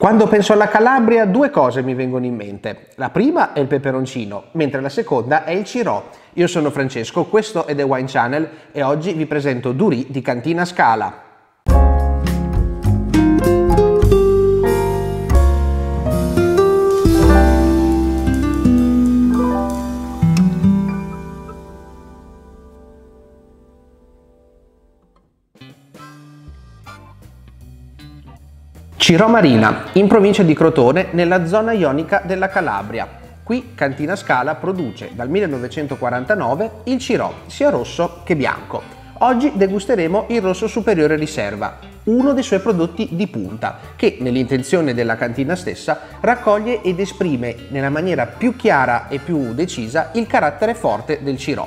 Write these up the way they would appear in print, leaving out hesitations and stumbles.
Quando penso alla Calabria, due cose mi vengono in mente. La prima è il peperoncino, mentre la seconda è il Cirò. Io sono Francesco, questo è The Wine Channel e oggi vi presento Durì di Cantina Scala. Cirò Marina, in provincia di Crotone, nella zona ionica della Calabria. Qui Cantina Scala produce dal 1949 il Cirò, sia rosso che bianco. Oggi degusteremo il rosso superiore riserva, uno dei suoi prodotti di punta, che nell'intenzione della cantina stessa raccoglie ed esprime nella maniera più chiara e più decisa il carattere forte del Cirò,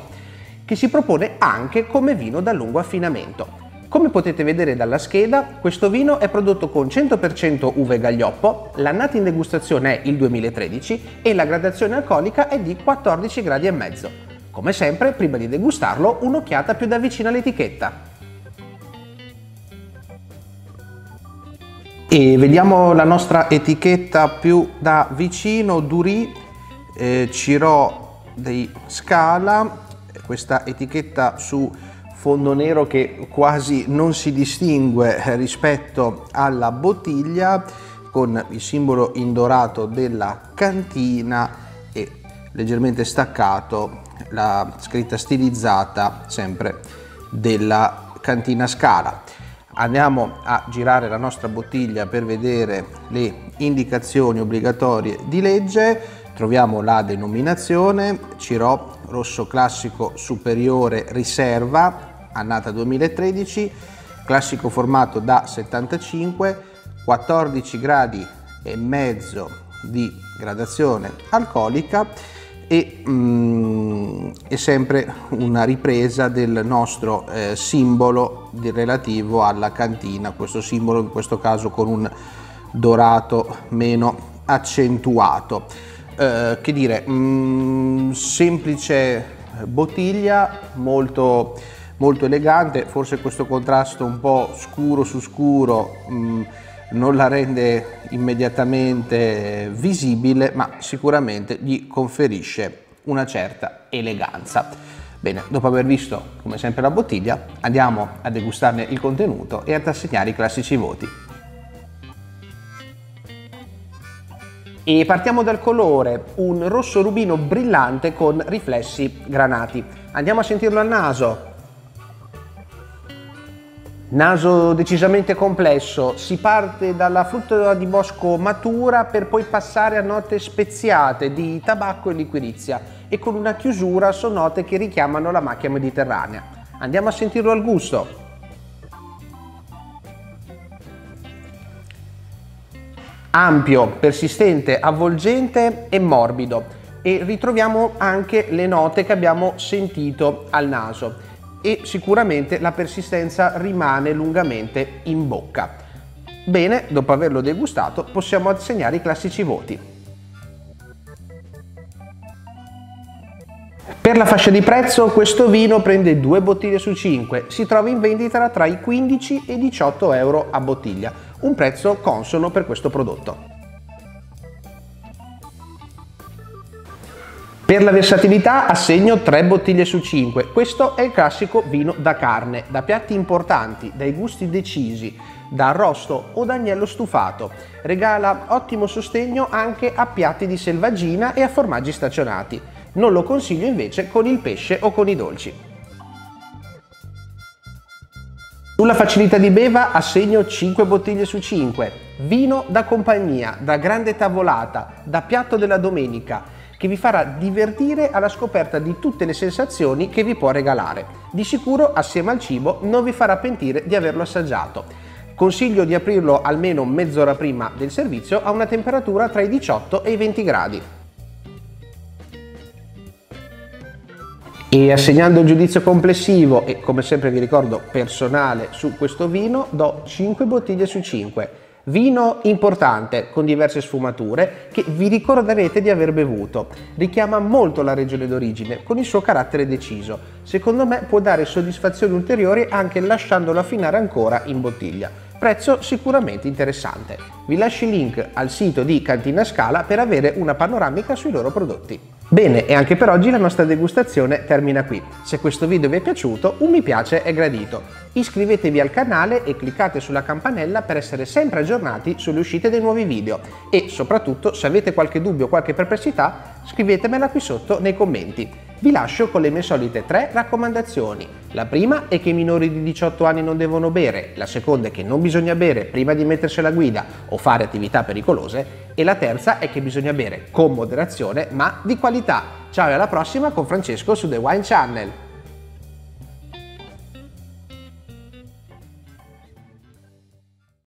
che si propone anche come vino da lungo affinamento. Come potete vedere dalla scheda, questo vino è prodotto con 100% uve gaglioppo, l'annata in degustazione è il 2013 e la gradazione alcolica è di 14 gradi e mezzo. Come sempre, prima di degustarlo, un'occhiata più da vicino all'etichetta. E vediamo la nostra etichetta più da vicino, Durì, Cirò di Scala, questa etichetta su fondo nero che quasi non si distingue rispetto alla bottiglia, con il simbolo in dorato della cantina e leggermente staccato la scritta stilizzata sempre della Cantina Scala. Andiamo a girare la nostra bottiglia per vedere le indicazioni obbligatorie di legge. Troviamo la denominazione Cirò rosso classico superiore riserva, annata 2013, classico formato da 75, 14 gradi e mezzo di gradazione alcolica e sempre una ripresa del nostro simbolo relativo alla cantina, questo simbolo in questo caso con un dorato meno accentuato. Che dire, semplice bottiglia, molto elegante, forse questo contrasto un po' scuro su scuro non la rende immediatamente visibile, ma sicuramente gli conferisce una certa eleganza. Bene, dopo aver visto come sempre la bottiglia, andiamo a degustarne il contenuto e ad assegnare i classici voti. E partiamo dal colore, un rosso rubino brillante con riflessi granati. Andiamo a sentirlo al naso. Naso decisamente complesso, si parte dalla frutta di bosco matura per poi passare a note speziate di tabacco e liquirizia e con una chiusura su note che richiamano la macchia mediterranea. Andiamo a sentirlo al gusto. Ampio, persistente, avvolgente e morbido, e ritroviamo anche le note che abbiamo sentito al naso. E sicuramente la persistenza rimane lungamente in bocca. Bene, dopo averlo degustato possiamo assegnare i classici voti. Per la fascia di prezzo questo vino prende 2 bottiglie su 5, si trova in vendita tra i 15 e i 18 euro a bottiglia, un prezzo consono per questo prodotto. Per la versatilità assegno 3 bottiglie su 5, questo è il classico vino da carne, da piatti importanti, dai gusti decisi, da arrosto o da agnello stufato. Regala ottimo sostegno anche a piatti di selvaggina e a formaggi stagionati. Non lo consiglio invece con il pesce o con i dolci. Sulla facilità di beva assegno 5 bottiglie su 5, vino da compagnia, da grande tavolata, da piatto della domenica, che vi farà divertire alla scoperta di tutte le sensazioni che vi può regalare. Di sicuro, assieme al cibo, non vi farà pentire di averlo assaggiato. Consiglio di aprirlo almeno mezz'ora prima del servizio a una temperatura tra i 18 e i 20 gradi. E assegnando il giudizio complessivo e, come sempre vi ricordo, personale su questo vino, do 5 bottiglie su 5. Vino importante con diverse sfumature che vi ricorderete di aver bevuto. Richiama molto la regione d'origine con il suo carattere deciso. Secondo me può dare soddisfazioni ulteriori anche lasciandolo affinare ancora in bottiglia. prezzo sicuramente interessante. Vi lascio il link al sito di Cantina Scala per avere una panoramica sui loro prodotti. Bene, e anche per oggi la nostra degustazione termina qui. Se questo video vi è piaciuto, un mi piace è gradito. Iscrivetevi al canale e cliccate sulla campanella per essere sempre aggiornati sulle uscite dei nuovi video. E soprattutto, se avete qualche dubbio o qualche perplessità, scrivetemela qui sotto nei commenti. Vi lascio con le mie solite 3 raccomandazioni. La prima è che i minori di 18 anni non devono bere, la seconda è che non bisogna bere prima di mettersi alla guida o fare attività pericolose e la terza è che bisogna bere con moderazione ma di qualità. Ciao e alla prossima con Francesco su The Wine Channel.